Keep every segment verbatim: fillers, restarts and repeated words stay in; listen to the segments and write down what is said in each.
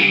You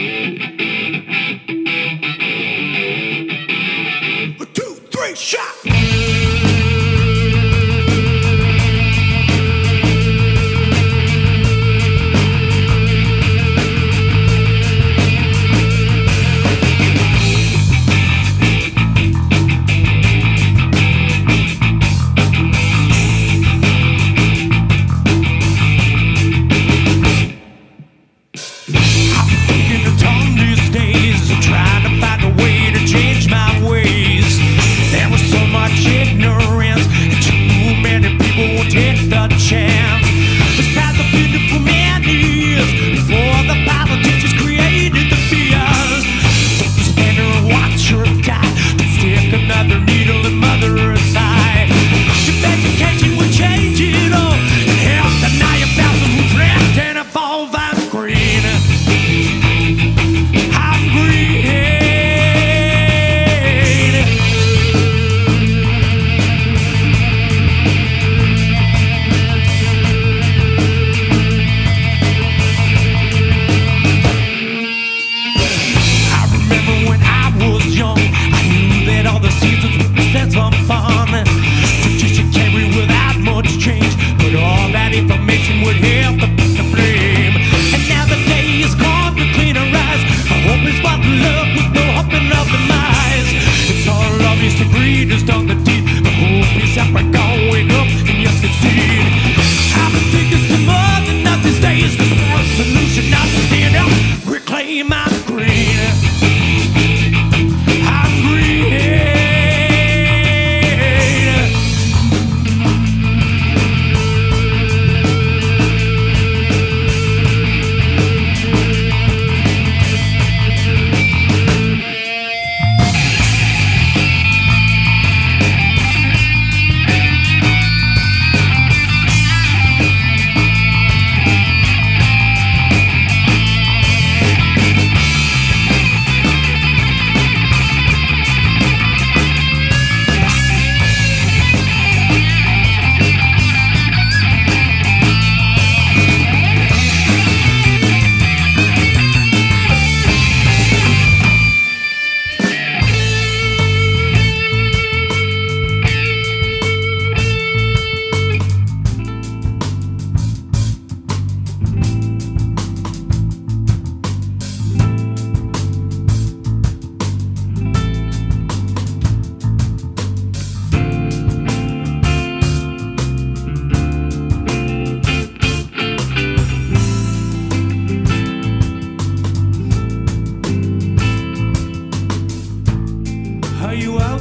are